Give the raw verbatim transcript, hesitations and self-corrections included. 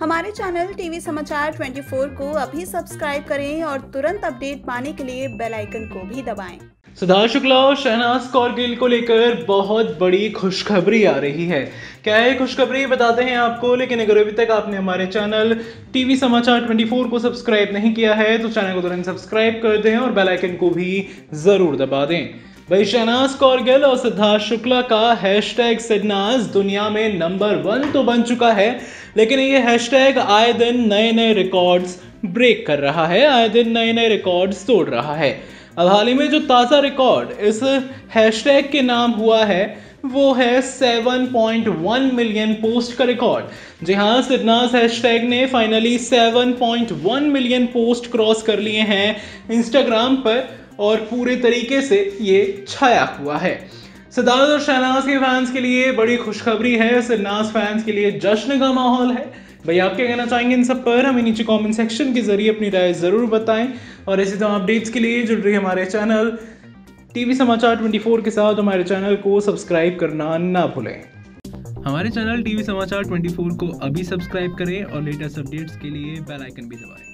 हमारे channel TV समाचार चौबीस को अभी सब्सक्राइब करें और तुरंत अपडेट पाने के लिए बेल आइकन को भी दबाएं। सिद्धार्थ शुक्ला और शहनाज गिल को लेकर बहुत बड़ी खुशखबरी आ रही है। क्या है खुशखबरी बताते हैं आपको, लेकिन अगर अभी तक आपने हमारे चैनल टीवी समाचार चौबीस को सब्सक्राइब नहीं किया है तो चैनल को तुरंत सब्सक्राइब कर दें और बेल आइकन को भी जरूर दबा दें। भाई शहनाज गिल और सिद्धार्थ शुक्ला का हैशटैग सिडनाज दुनिया में नंबर वन तो बन चुका है, लेकिन ये हैशटैग आए दिन नए नए रिकॉर्ड्स ब्रेक कर रहा है, आए दिन नए नए रिकॉर्ड्स तोड़ रहा है। अब हाल ही में जो ताज़ा रिकॉर्ड इस हैशटैग के नाम हुआ है वो है सात पॉइंट एक मिलियन पोस्ट का रिकॉर्ड। जी हाँ, सिदनाज हैशटैग ने फाइनली सात पॉइंट एक मिलियन पोस्ट क्रॉस कर लिए हैं इंस्टाग्राम पर और पूरे तरीके से ये छाया हुआ है। सिद्धार्थ और शहनाज के फैंस के लिए बड़ी खुशखबरी है, सिदनाज फैंस के लिए जश्न का माहौल है। भाई आप क्या कहना चाहेंगे इन सब पर, हमें नीचे कमेंट सेक्शन के जरिए अपनी राय ज़रूर बताएं और ऐसे तमाम अपडेट्स के लिए जुड़ रही हमारे चैनल टीवी समाचार चौबीस के साथ। हमारे चैनल को सब्सक्राइब करना ना भूलें। हमारे चैनल टीवी समाचार चौबीस को अभी सब्सक्राइब करें और लेटेस्ट अपडेट्स के लिए बेल आइकन भी दबाएं।